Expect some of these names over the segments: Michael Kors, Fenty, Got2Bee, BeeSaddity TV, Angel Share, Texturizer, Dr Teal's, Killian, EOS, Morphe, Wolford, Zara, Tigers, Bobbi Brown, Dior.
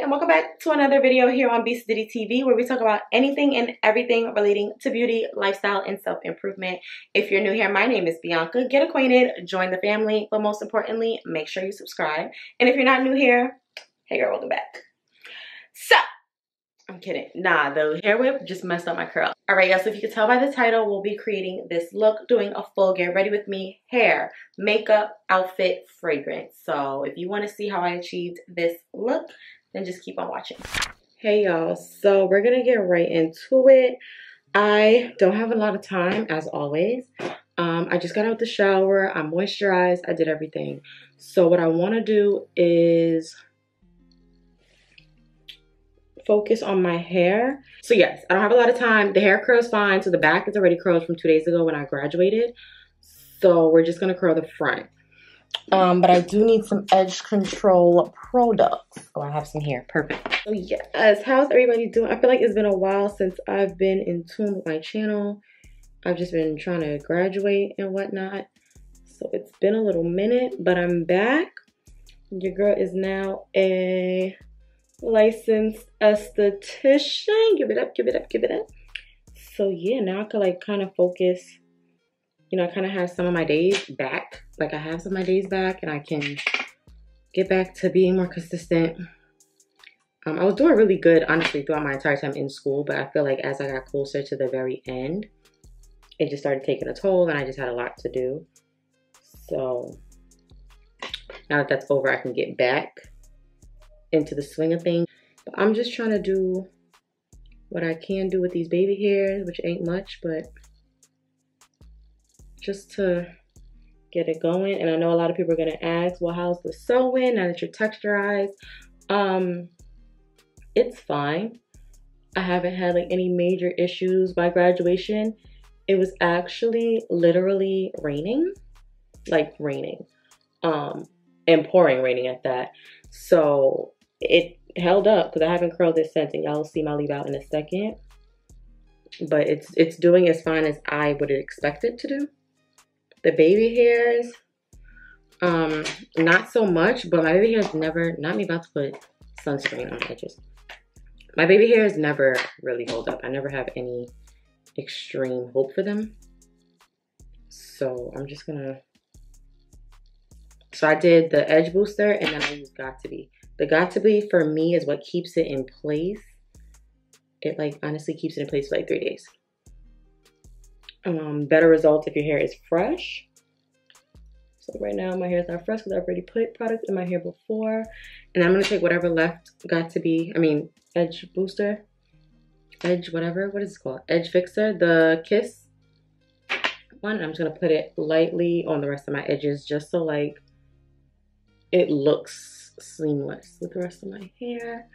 And welcome back to another video here on BeeSaddity TV, where we talk about anything and everything relating to beauty, lifestyle, and self-improvement. If you're new here, my name is Bianca. Get acquainted, join the family, but most importantly, make sure you subscribe. And if you're not new here, hey girl, welcome back. So, I'm kidding. Nah, the hair whip just messed up my curl. Alright guys, so if you can tell by the title, we'll be creating this look, doing a full get ready with me hair, makeup, outfit, fragrance. So if you want to see how I achieved this look, then just keep on watching. Hey y'all, so we're gonna get right into it. I don't have a lot of time, as always. I just got out the shower, I moisturized, I did everything. So what I wanna do is focus on my hair. So yes, I don't have a lot of time. The hair curls fine, so the back is already curled from 2 days ago when I graduated. So we're just gonna curl the front. But I do need some edge control products. Oh, I have some here. Perfect. So yes, how's everybody doing? I feel like it's been a while since I've been in tune with my channel. I've just been trying to graduate and whatnot. So it's been a little minute, but I'm back. Your girl is now a licensed esthetician. Give it up, give it up, give it up. So yeah, now I could like kind of focus. You know, I kind of have some of my days back. Like, I have some of my days back and I can get back to being more consistent. I was doing really good, honestly, throughout my entire time in school. But I feel like as I got closer to the very end, it just started taking a toll and I just had a lot to do. So, now that that's over, I can get back into the swing of things. But I'm just trying to do what I can do with these baby hairs, which ain't much, but just to get it going. And I know a lot of people are gonna ask, well, how's the sew-in now that you're texturized? It's fine. I haven't had like any major issues by graduation. It was actually literally raining, like raining, and pouring raining at that. So it held up because I haven't curled this since, and y'all will see my leave out in a second. But it's doing as fine as I would expect it to do. The baby hairs, not so much, but my baby hairs never, not me about to put sunscreen on edges. My baby hairs never really hold up. I never have any extreme hope for them. So I'm just gonna, so I did the edge booster and then I used Got2Bee. The Got2Bee for me is what keeps it in place. It like honestly keeps it in place for like 3 days. Better results if your hair is fresh. So right now my hair is not fresh because I've already put products in my hair before, and I'm gonna take whatever left Got2Bee, I mean edge booster, edge whatever, what is it called, edge fixer, the Kiss one. I'm just gonna put it lightly on the rest of my edges just so like it looks seamless with the rest of my hair.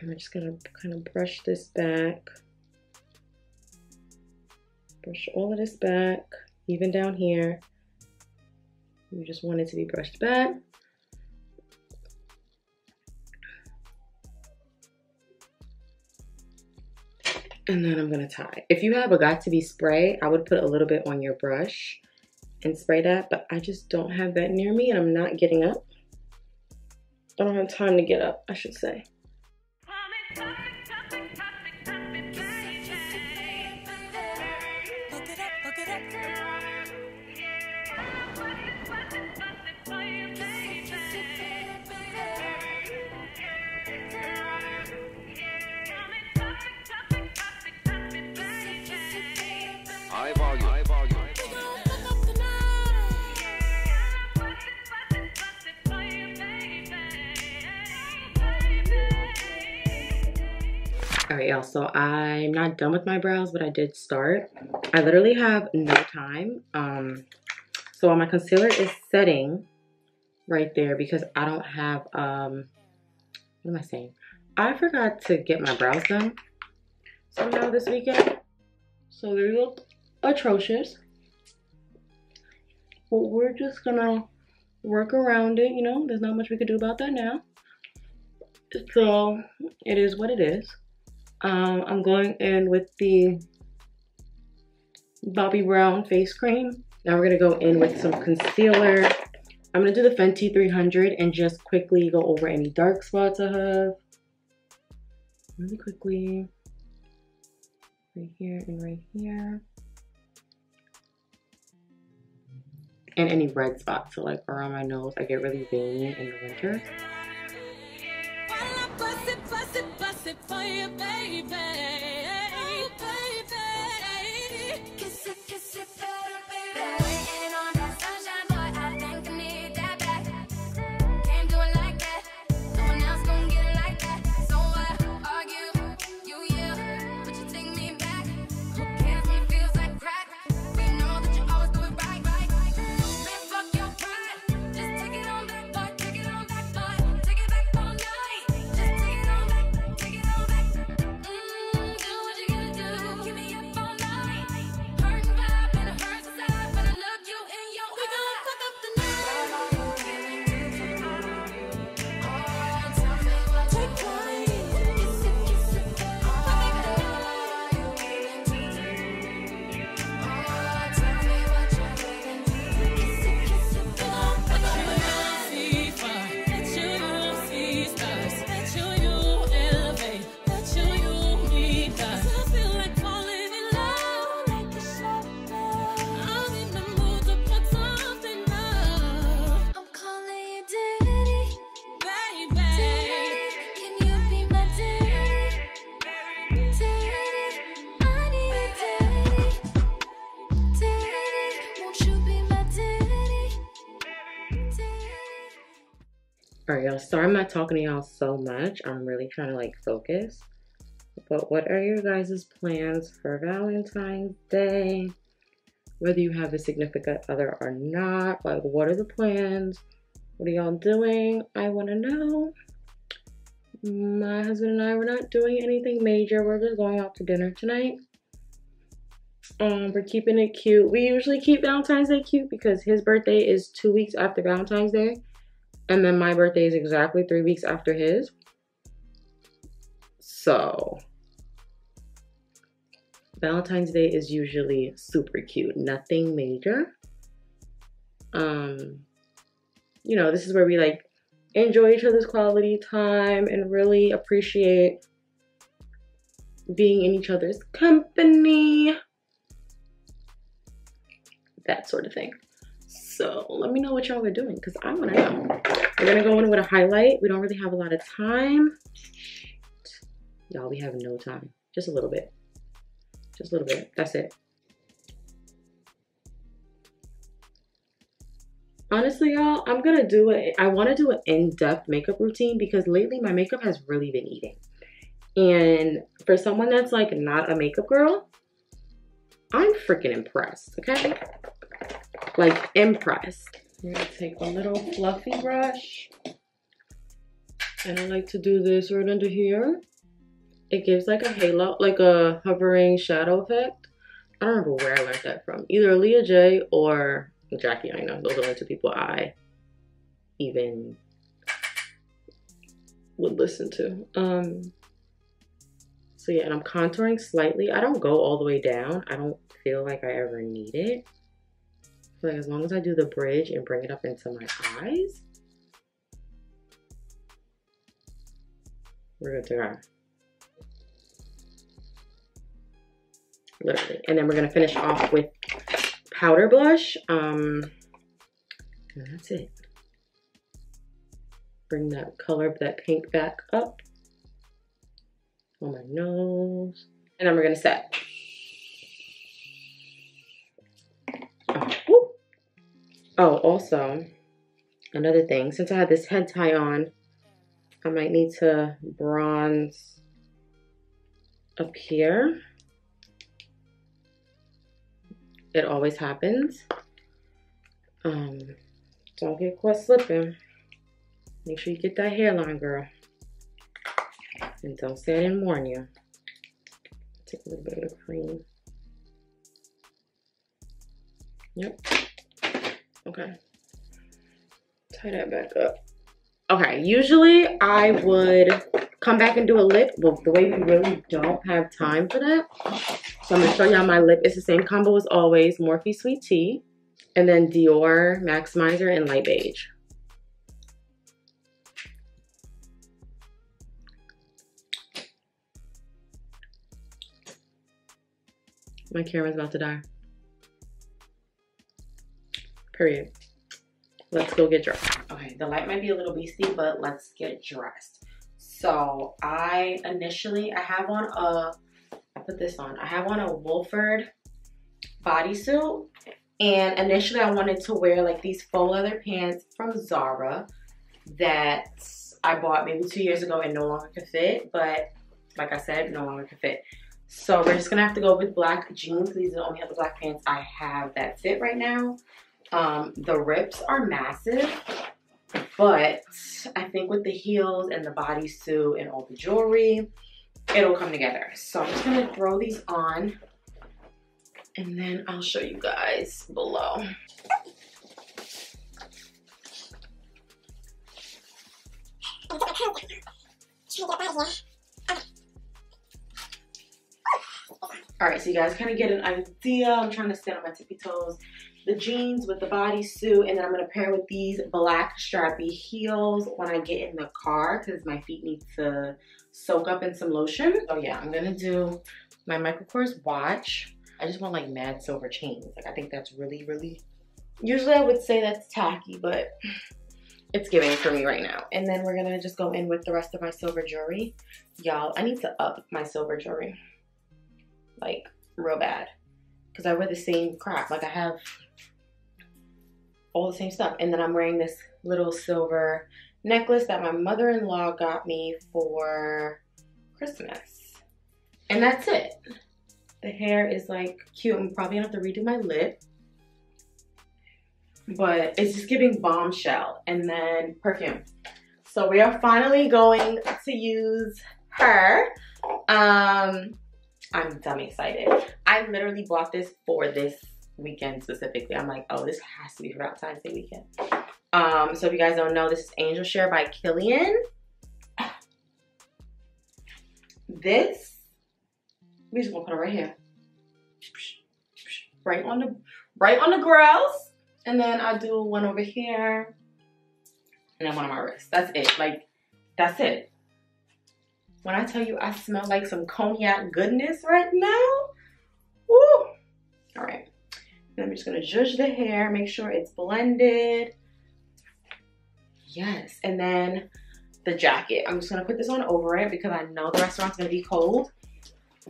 And we're just gonna kind of brush this back. Brush all of this back, even down here. You just want it to be brushed back. And then I'm gonna tie. If you have a Got2Bee spray, I would put a little bit on your brush and spray that, but I just don't have that near me and I'm not getting up. I don't have time to get up, I should say. Alright y'all, so I'm not done with my brows, but I did start. I literally have no time. So while my concealer is setting right there, because I don't have, what am I saying? I forgot to get my brows done somehow this weekend. So they look atrocious, but we're just gonna work around it. You know, there's not much we could do about that now, so it is what it is. I'm going in with the Bobbi Brown face cream. Now we're gonna go in with some concealer. I'm gonna do the Fenty 300 and just quickly go over any dark spots I have really quickly, right here and right here, and any red spots. So like around my nose, I get really veiny in the winter. Alright y'all, sorry I'm not talking to y'all so much. I'm really trying to like focus. But what are your guys' plans for Valentine's Day? Whether you have a significant other or not, like what are the plans? What are y'all doing? I wanna know. My husband and I, we're not doing anything major. We're just going out to dinner tonight. We're keeping it cute. We usually keep Valentine's Day cute because his birthday is 2 weeks after Valentine's Day. And then my birthday is exactly 3 weeks after his. So Valentine's Day is usually super cute, nothing major. You know, this is where we like enjoy each other's quality time and really appreciate being in each other's company, that sort of thing. So let me know what y'all are doing because I want to know. We're going to go in with a highlight. We don't really have a lot of time. Y'all, we have no time. Just a little bit. Just a little bit. That's it. Honestly, y'all, I'm going to do it. I want to do an in-depth makeup routine because lately my makeup has really been eating. And for someone that's like not a makeup girl, I'm freaking impressed, okay? Like impressed. I'm gonna take a little fluffy brush and I like to do this right under here. It gives like a halo, like a hovering shadow effect. I don't remember where I learned that from. Either Leah J or Jackie. I know those are the two people I even would listen to. So yeah, and I'm contouring slightly. I don't go all the way down. I don't feel like I ever need it. Like as long as I do the bridge and bring it up into my eyes, we're good to go. Literally. And then we're gonna finish off with powder blush. And that's it. Bring that color, that pink back up on my nose. And then we're gonna set. Oh, also, another thing, since I had this head tie on, I might need to bronze up here. It always happens. Don't get caught slipping. Make sure you get that hairline, girl. And don't say I didn't warn you. Take a little bit of cream. Yep. Okay. Tie that back up. Okay, usually I would come back and do a lip, but the way we really don't have time for that. So I'm going to show y'all my lip. It's the same combo as always. Morphe Sweet Tea, and then Dior Maximizer in Light Beige. My camera's about to die. Period. Let's go get dressed. Okay, the light might be a little beastie, but let's get dressed. So I have on a Wolford bodysuit, and initially I wanted to wear like these faux leather pants from Zara that I bought maybe 2 years ago and no longer could fit, but like I said, no longer could fit. So we're just gonna have to go with black jeans. These are the only other black pants I have that fit right now. The rips are massive, but I think with the heels and the bodysuit and all the jewelry, it'll come together. So I'm just gonna throw these on and then I'll show you guys below. All right, so you guys kind of get an idea. I'm trying to stand on my tippy toes. The jeans with the bodysuit, and then I'm gonna pair with these black strappy heels when I get in the car because my feet need to soak up in some lotion. Oh yeah, I'm gonna do my Michael Kors watch. I just want like mad silver chains. Like I think that's really, really, usually I would say that's tacky, but it's giving for me right now. And then we're gonna just go in with the rest of my silver jewelry. Y'all, I need to up my silver jewelry, like real bad, because I wear the same crap. Like I have all the same stuff. And then I'm wearing this little silver necklace that my mother-in-law got me for Christmas. And that's it. The hair is like cute. I'm probably gonna have to redo my lip, but it's just giving bombshell. And then perfume. So we are finally going to use her. I'm dumb excited. I literally bought this for this weekend specifically. I'm like, oh, this has to be for Valentine's Day weekend. So if you guys don't know, this is Angel Share by Killian. We just gonna put it right here. Right on the girls. And then I do one over here. And then one on my wrist. That's it. Like, that's it. When I tell you I smell like some cognac goodness right now, woo! All right, and I'm just gonna zhuzh the hair, make sure it's blended. Yes, and then the jacket. I'm just gonna put this on over it because I know the restaurant's gonna be cold.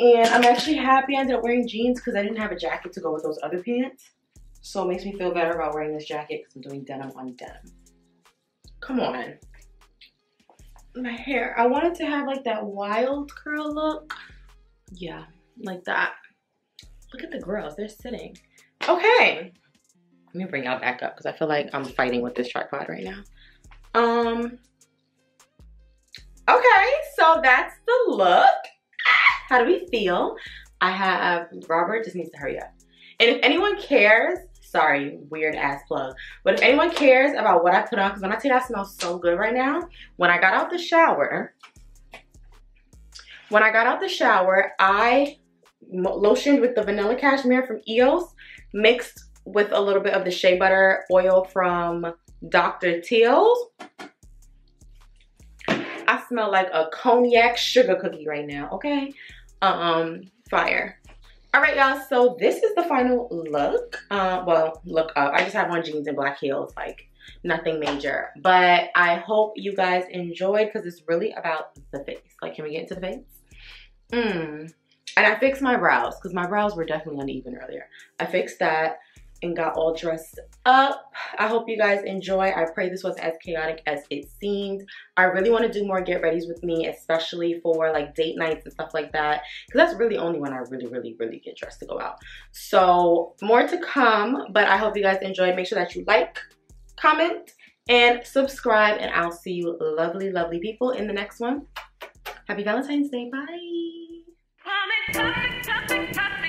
And I'm actually happy I ended up wearing jeans because I didn't have a jacket to go with those other pants. So it makes me feel better about wearing this jacket because I'm doing denim on denim. Come on. My hair, I wanted to have like that wild curl look. Yeah, like that. Look at the girls, they're sitting. Okay, let me bring y'all back up because I feel like I'm fighting with this tripod right now. Okay, so that's the look. How do we feel? Robert just needs to hurry up. And if anyone cares, sorry, weird ass plug. But if anyone cares about what I put on, because when I tell you I smell so good right now, when I got out the shower, I lotioned with the vanilla cashmere from EOS, mixed with a little bit of the shea butter oil from Dr Teal's. I smell like a cognac sugar cookie right now, okay? Fire. All right, y'all, so this is the final look. Well, look up. I just have on jeans and black heels, like nothing major. But I hope you guys enjoyed because it's really about the face. Like, can we get into the face? And I fixed my brows because my brows were definitely uneven earlier. I fixed that and got all dressed up. I hope you guys enjoy. I pray this wasn't as chaotic as it seemed. I really want to do more get readies with me, especially for like date nights and stuff like that, because that's really only when I really get dressed to go out. So more to come, but I hope you guys enjoyed. Make sure that you like, comment, and subscribe, and I'll see you lovely people in the next one. Happy Valentine's Day. Bye.